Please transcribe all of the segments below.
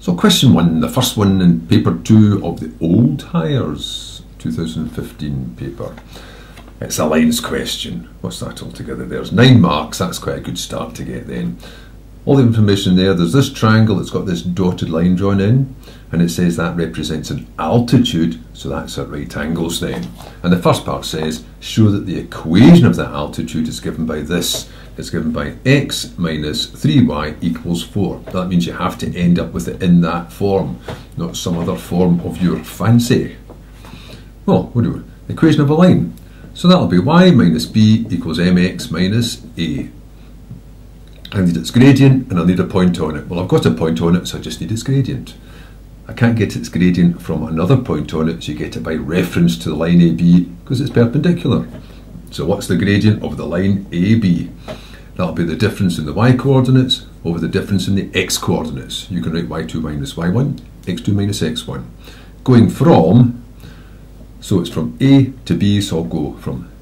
So question one, the first one in paper two of the old hires 2015 paper. It's a lines question. What's that all together? There's 9 marks. That's quite a good start to get then. All the information there. There's this triangle that's got this dotted line drawn in, and it says that represents an altitude, so that's at right angles then. And the first part says, show that the equation of that altitude is given by this. It's given by x minus 3y equals 4. That means you have to end up with it in that form, not some other form of your fancy. Well, what do we do? Equation of a line. So that'll be y minus b equals mx minus a. I need its gradient and I need a point on it. Well, I've got a point on it, so I just need its gradient. I can't get its gradient from another point on it, so you get it by reference to the line AB because it's perpendicular. So what's the gradient of the line AB? That'll be the difference in the y coordinates over the difference in the x coordinates. You can write y2 minus y1, x2 minus x1. Going from, so it's from A to B, so I'll go from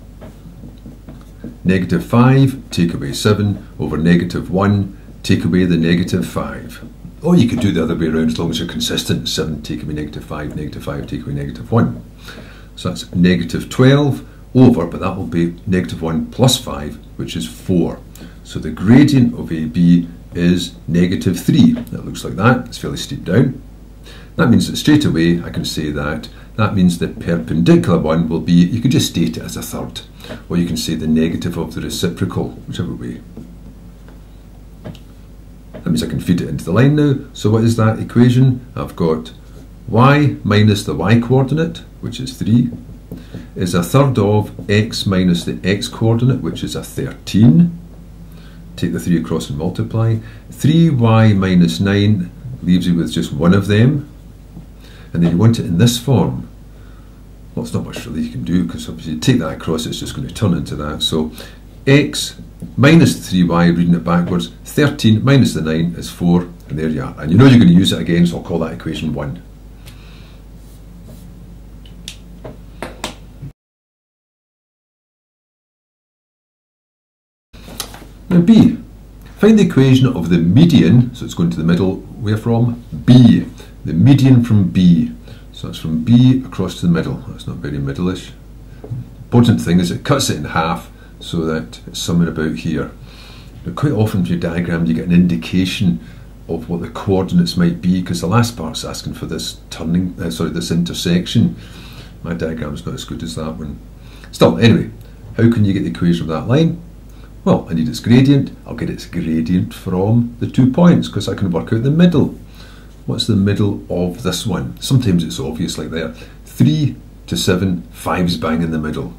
negative 5, take away 7, over negative 1, take away the negative 5. Or you could do the other way around as long as you're consistent. 7, take away negative 5, take away negative 1. So that's negative 12 over, but that will be negative 1 plus 5, which is 4. So the gradient of AB is negative 3. That looks like that. It's fairly steep down. That means that straight away I can say that that means the perpendicular one will be, you could just state it as a third, or you can say the negative of the reciprocal, whichever way. That means I can feed it into the line now. So what is that equation? I've got y minus the y coordinate, which is 3, is a third of x minus the x coordinate, which is a 13. Take the 3 across and multiply. 3y minus 9 leaves you with just one of them. And then you want it in this form. Well, it's not much really you can do because obviously you take that across, it's just going to turn into that. So x minus 3y, reading it backwards, 13 minus the 9 is 4, and there you are. And you know you're going to use it again, so I'll call that equation 1. Now B, find the equation of the median, so it's going to the middle, where from? B. The median from B, so that's from B across to the middle. That's not very middle-ish. Important thing is it cuts it in half so that it's somewhere about here. Now, quite often from your diagram you get an indication of what the coordinates might be because the last part's asking for this turning, this intersection. My diagram's not as good as that one. Still, anyway, how can you get the equation of that line? Well, I need its gradient. I'll get its gradient from the 2 points because I can work out the middle. What's the middle of this one? Sometimes it's obvious like there. 3 to 7, 5's bang in the middle.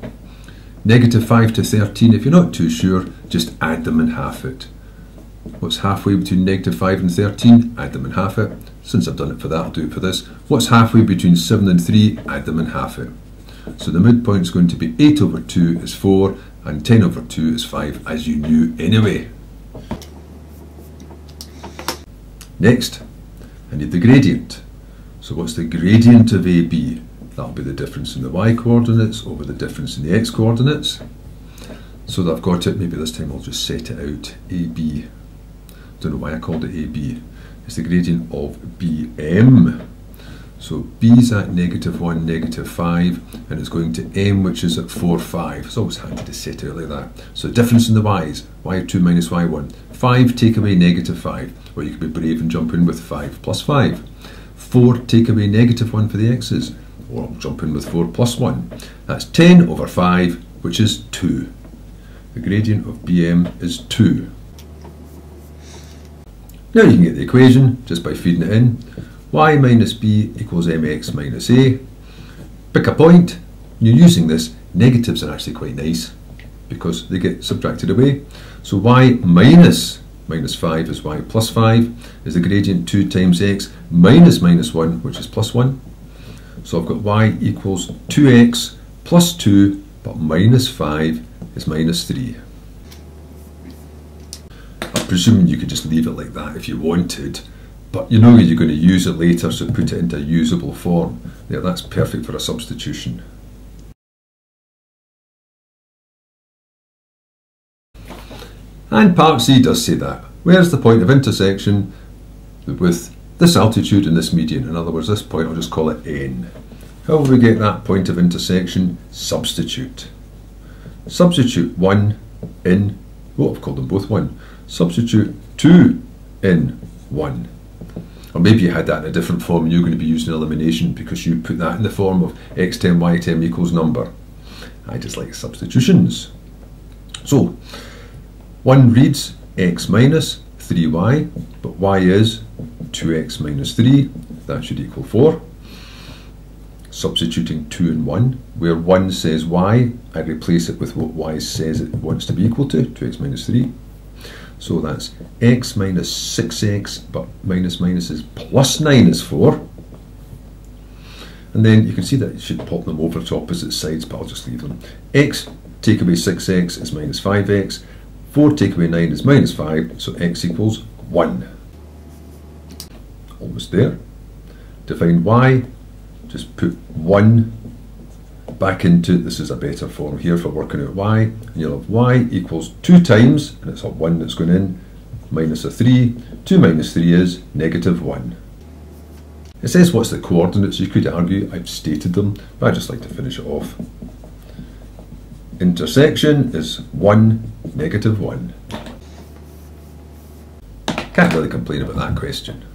Negative 5 to 13, if you're not too sure, just add them and half it. What's halfway between negative 5 and 13? Add them and half it. Since I've done it for that, I'll do it for this. What's halfway between 7 and 3? Add them and half it. So the midpoint's going to be 8 over 2 is 4, and 10 over 2 is 5, as you knew anyway. Next, I need the gradient. So what's the gradient of AB? That'll be the difference in the y coordinates over the difference in the x coordinates. So that I've got it, maybe this time I'll just set it out, AB. Don't know why I called it AB. It's the gradient of BM. So B's at negative 1, negative 5, and it's going to M, which is at 4, 5. It's always handy to set it out like that. So difference in the y's, y2 minus y1. 5 take away negative 5, or you could be brave and jump in with 5 plus 5. 4 take away negative 1 for the x's, or I'll jump in with 4 plus 1. That's 10 over 5, which is 2. The gradient of BM is 2. Now you can get the equation just by feeding it in. Y minus b equals mx minus a. Pick a point. You're using this. Negatives are actually quite nice because they get subtracted away. So y minus 5 is y plus 5 is the gradient 2 times x minus 1, which is plus 1. So I've got y equals 2x plus 2, but minus 5 is minus 3. I'm presuming you could just leave it like that if you wanted, but you know you're going to use it later, so put it into a usable form. Yeah, that's perfect for a substitution. And part C does say that. Where's the point of intersection with This altitude and this median, in other words this point, I'll just call it N. How will we get that point of intersection? Substitute. Substitute 1 in, oh I've called them both 1. Substitute 2 in 1. Or maybe you had that in a different form and you're going to be using elimination because you put that in the form of x10, y10 equals number. I just like substitutions. So, one reads x minus 3y, but y is 2x minus 3, that should equal 4. Substituting 2 and 1, where 1 says y, I replace it with what y says it wants to be equal to, 2x minus 3. So that's x minus 6x, but minus minus is plus 9 is 4. And then you can see that you should pop them over to opposite sides, but I'll just leave them. X take away 6x is minus 5x, 4 take away 9 is minus 5, so x equals 1. Almost there. To find y, just put 1 back into, this is a better form here for working out y, and you'll have y equals 2 times, and it's a 1 that's going in, minus a 3, 2 minus 3 is negative 1. It says what's the coordinates, you could argue I've stated them, but I just like to finish it off. Intersection is 1, negative 1. Can't really complain about that question.